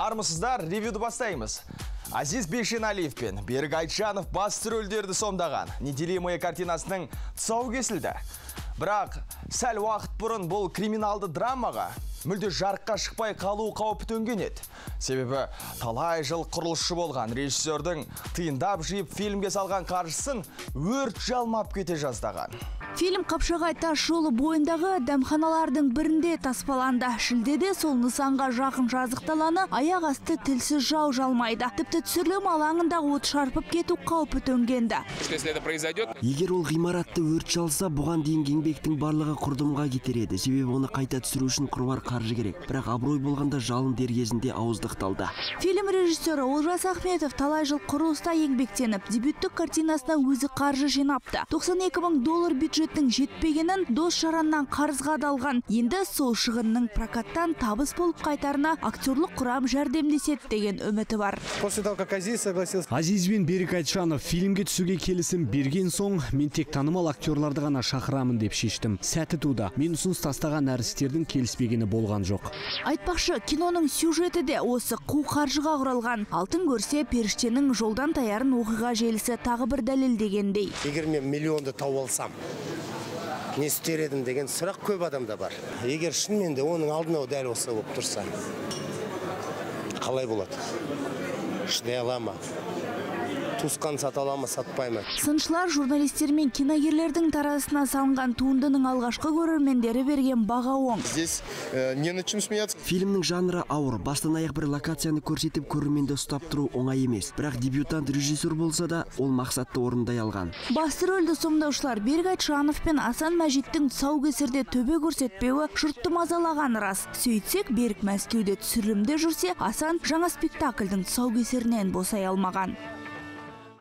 Армысыздар, ревьюді бастаймыз. Азиз Бейшеналиев пен Берік Айтжанов басты рөлдерді сомдаған «Неделимое» картинасының тұсауы кесілді. Бірақ сәл уақыт бұрын бұл криминалды драмаға мүлде жарыққа шықпай қалу қауіпі төнген еді. Себебі талай жыл құрылысшы болған режиссердің тиындап жиып фильмге салған қаржысын өрт жалмап кете жаздаған. Фильм Қапшағай тас жолы бойындағы дәмханалардың бірінде таспаланды. Шілдеде сол нысанға жақын жазықталаны аяқ асты тілсіз жау жалмайды. Тіпті түсірілім алаңында от шарпып кету қаупі төнген. Егер ол ғимаратты өрт жалса, бұған дейін еңбектің барлығы құрдымға кетереді. Себебі оны қайта түсіру үшін қыруар қаржы керек. Бірақ абырой болғанда жалын дер кезінде ауыздықталды. Фильм режиссері Олжас Ахметов талай жыл құрылыста еңбектеніп, дебюттік картинасына өзі қаржы жинапты. 92 000 доллар бюджет жетпегенін дос жараннан қарызға далған. Енді сол шығынның прокаттан табыс болып қайтарына актерлық құрам жәрдемдесет деген үміті бар. Азиз бен Берік Айтжанов фильмге түсуге келісім берген соң, мен тек танымал актерларды ғана шақырамын деп шештім. Сәті туды, мен ұсыныс тастаған әрістердің келіспегені болған жоқ. Айтпақшы, киноның сюжеті де осы қу қаржыға құралған. Алтын көрсе періштенің жолдан таярын оқиға желісі тағы бір дәлел дегендей. Егер мен миллионды тауып алсам, не істер едім деген сұрақ көп адамда бар. Егер шынымен де оның алдына дәл осы болып тұрса, қалай болады? Шыдай ала ма? Тусқан сата ала ма, сатпай ма? Сыншылар журналистер мен киногерлердің тарасына салынған туындының алғашқы көрермендері берген баға оң. Фильмнің жанры ауыр, бастан аяқ бір локацияны көрсетіп көрерменді ұстап тұру оңай емес. Бірақ дебютант режиссер болса да, ол мақсатты орындай алған. Басты рөлді сомдаушылар Берік Айтжанов пен Асан Мәжиттің тұсаукесерде төбе көрсетпеуі жұртты мазалағаны рас. Сөйтсек, Берік Мәскеуде түсірілімде жүрсе, Асан жаңа спектакльдің тұсаукесерінен босай алмаған.